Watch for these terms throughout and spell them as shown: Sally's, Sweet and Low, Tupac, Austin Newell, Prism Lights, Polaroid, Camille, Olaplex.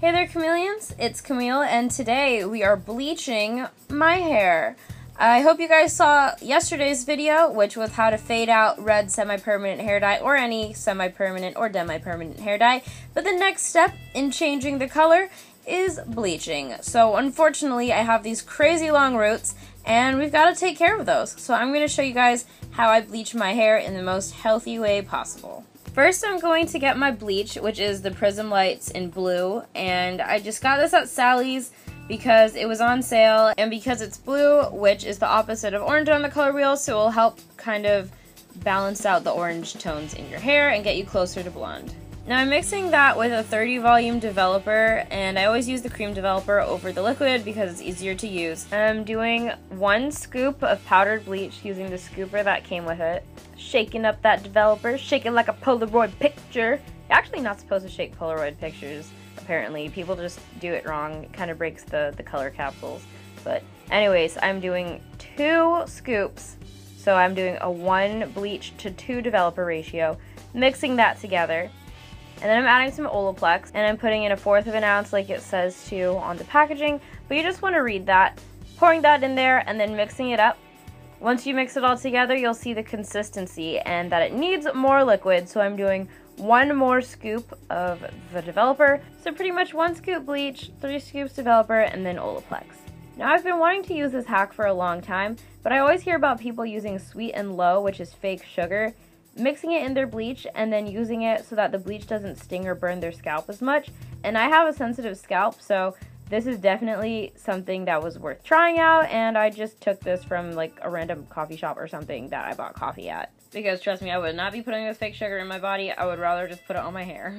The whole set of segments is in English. Hey there, chameleons! It's Camille, and today we are bleaching my hair. I hope you guys saw yesterday's video, which was how to fade out red semi-permanent hair dye, or any semi-permanent or demi-permanent hair dye, but the next step in changing the color is bleaching. So unfortunately, I have these crazy long roots, and we've got to take care of those. So I'm going to show you guys how I bleach my hair in the most healthy way possible. First, I'm going to get my bleach, which is the Prism Lights in blue, and I just got this at Sally's because it was on sale, and because it's blue, which is the opposite of orange on the color wheel, so it will help kind of balance out the orange tones in your hair and get you closer to blonde. Now I'm mixing that with a 30 volume developer, and I always use the cream developer over the liquid because it's easier to use. I'm doing 1 scoop of powdered bleach using the scooper that came with it. Shaking up that developer, shake it like a Polaroid picture. You're actually not supposed to shake Polaroid pictures, apparently. People just do it wrong. It kind of breaks the color capsules. But anyways, I'm doing 2 scoops. So I'm doing a 1 bleach to 2 developer ratio, mixing that together. And then I'm adding some Olaplex, and I'm putting in 1/4 ounce like it says to on the packaging, but you just want to read that. Pouring that in there and then mixing it up. Once you mix it all together, you'll see the consistency and that it needs more liquid, so I'm doing 1 more scoop of the developer. So pretty much 1 scoop bleach, 3 scoops developer, and then Olaplex. Now I've been wanting to use this hack for a long time, but I always hear about people using Sweet and Low, which is fake sugar, mixing it in their bleach and then using it so that the bleach doesn't sting or burn their scalp as much. And I have a sensitive scalp, so this is definitely something that was worth trying out, and I just took this from like a random coffee shop or something that I bought coffee at. Because trust me, I would not be putting this fake sugar in my body. I would rather just put it on my hair.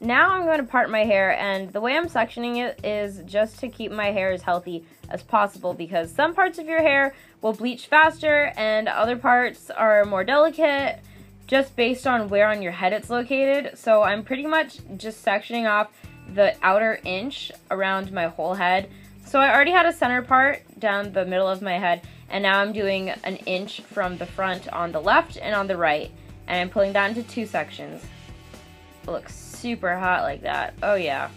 Now I'm going to part my hair, and the way I'm sectioning it is just to keep my hair as healthy as possible, because some parts of your hair will bleach faster and other parts are more delicate, just based on where on your head it's located. So I'm pretty much just sectioning off the outer inch around my whole head. So I already had a center part down the middle of my head, and now I'm doing an inch from the front on the left and on the right, and I'm pulling that into 2 sections. It looks super hot like that. Oh yeah.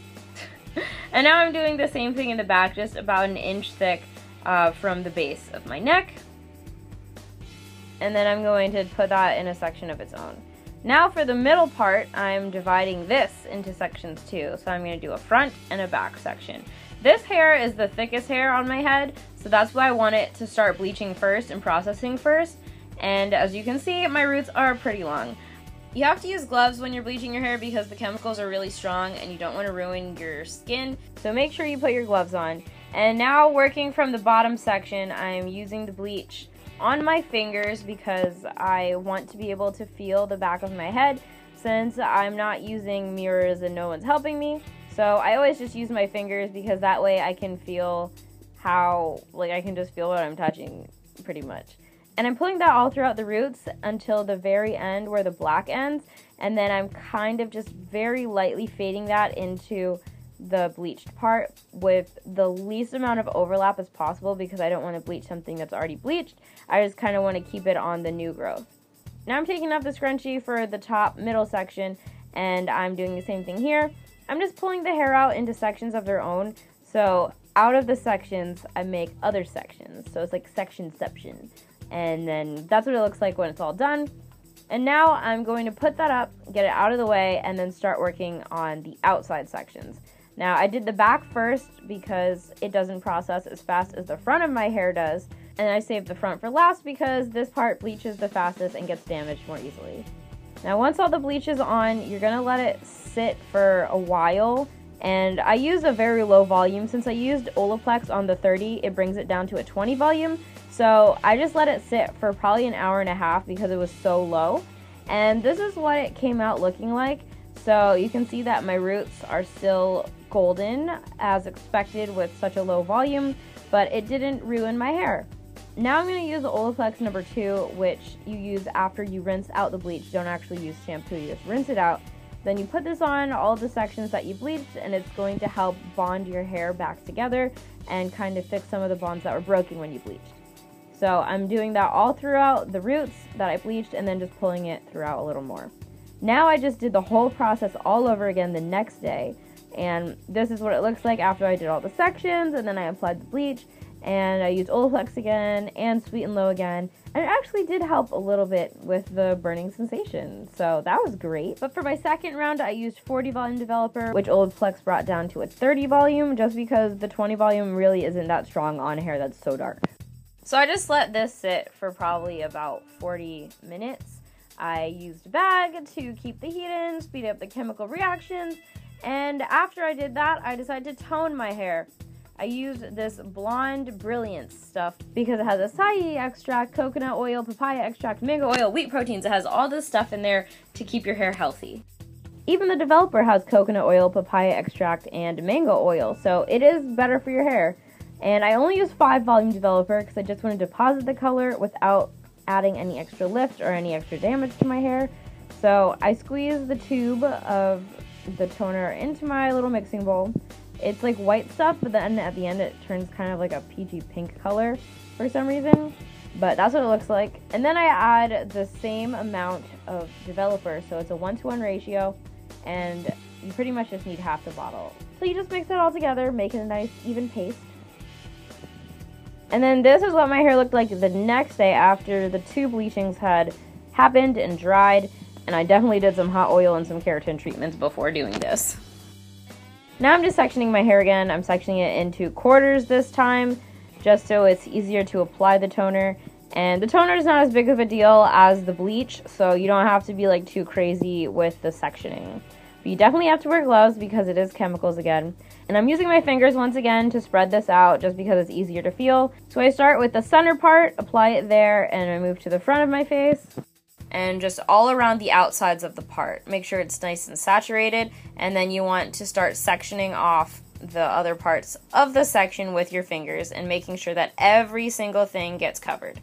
And now I'm doing the same thing in the back, just about 1 inch thick from the base of my neck. And then I'm going to put that in a section of its own. Now for the middle part, I'm dividing this into sections too. So I'm going to do a front and a back section. This hair is the thickest hair on my head, so that's why I want it to start bleaching first and processing first. And as you can see, my roots are pretty long. You have to use gloves when you're bleaching your hair because the chemicals are really strong and you don't want to ruin your skin. So make sure you put your gloves on. And now working from the bottom section, I'm using the bleach on my fingers because I want to be able to feel the back of my head since I'm not using mirrors and no one's helping me. So I always just use my fingers because that way I can feel what I'm touching pretty much. And I'm pulling that all throughout the roots until the very end where the black ends, and then I'm kind of just very lightly fading that into the bleached part with the least amount of overlap as possible because I don't want to bleach something that's already bleached. I just kind of want to keep it on the new growth. Now I'm taking off the scrunchie for the top middle section, and I'm doing the same thing here. I'm just pulling the hair out into sections of their own, so out of the sections I make other sections, so it's like sectionception, and then that's what it looks like when it's all done. And now I'm going to put that up, get it out of the way, and then start working on the outside sections. Now, I did the back first because it doesn't process as fast as the front of my hair does, and I saved the front for last because this part bleaches the fastest and gets damaged more easily. Now, once all the bleach is on, you're going to let it sit for a while, and I used a very low volume. Since I used Olaplex on the 30, it brings it down to a 20 volume, so I just let it sit for probably 1.5 hours because it was so low, and this is what it came out looking like. So you can see that my roots are still golden as expected with such a low volume, but it didn't ruin my hair. Now I'm going to use the Olaplex number 2, which you use after you rinse out the bleach. Don't actually use shampoo, you just rinse it out. Then you put this on all the sections that you bleached, and it's going to help bond your hair back together and kind of fix some of the bonds that were broken when you bleached. So I'm doing that all throughout the roots that I bleached and then just pulling it throughout a little more. Now I just did the whole process all over again the next day. And this is what it looks like after I did all the sections, and then I applied the bleach, and I used Olaplex again, and Sweet and Low again, and it actually did help a little bit with the burning sensation, so that was great. But for my second round, I used 40 volume developer, which Olaplex brought down to a 30 volume, just because the 20 volume really isn't that strong on hair that's so dark. So I just let this sit for probably about 40 minutes. I used a bag to keep the heat in, speed up the chemical reactions, and after I did that, I decided to tone my hair. I used this Blonde Brilliance stuff because it has acai extract, coconut oil, papaya extract, mango oil, wheat proteins. It has all this stuff in there to keep your hair healthy. Even the developer has coconut oil, papaya extract, and mango oil, so it is better for your hair. And I only used 5 volume developer because I just want to deposit the color without adding any extra lift or any extra damage to my hair. So I squeezed the tube of the toner into my little mixing bowl. It's like white stuff, but then at the end it turns kind of like a peachy pink color for some reason, but that's what it looks like. And then I add the same amount of developer, so it's a 1-to-1 ratio, and you pretty much just need half the bottle. So you just mix it all together, making a nice even paste. And then this is what my hair looked like the next day after the 2 bleachings had happened and dried, and I definitely did some hot oil and some keratin treatments before doing this. Now I'm just sectioning my hair again. I'm sectioning it into quarters this time, just so it's easier to apply the toner. And the toner is not as big of a deal as the bleach, so you don't have to be like too crazy with the sectioning. But you definitely have to wear gloves because it is chemicals again. And I'm using my fingers once again to spread this out just because it's easier to feel. So I start with the center part, apply it there, and I move to the front of my face. And just all around the outsides of the part. Make sure it's nice and saturated, and then you want to start sectioning off the other parts of the section with your fingers and making sure that every single thing gets covered.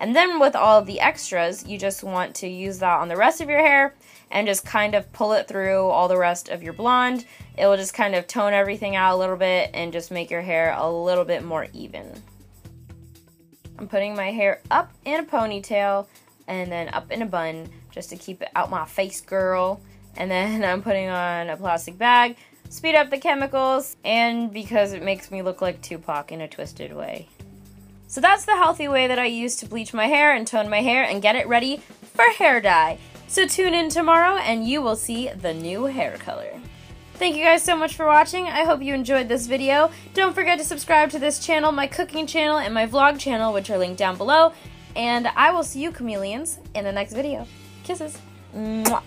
And then with all of the extras, you just want to use that on the rest of your hair and just kind of pull it through all the rest of your blonde. It will just kind of tone everything out a little bit and just make your hair a little bit more even. I'm putting my hair up in a ponytail and then up in a bun just to keep it out my face, girl. And then I'm putting on a plastic bag, speed up the chemicals, and because it makes me look like Tupac in a twisted way. So that's the healthy way that I use to bleach my hair and tone my hair and get it ready for hair dye. So tune in tomorrow and you will see the new hair color. Thank you guys so much for watching. I hope you enjoyed this video. Don't forget to subscribe to this channel, my cooking channel, and my vlog channel, which are linked down below. And I will see you chameleons in the next video. Kisses. Mwah.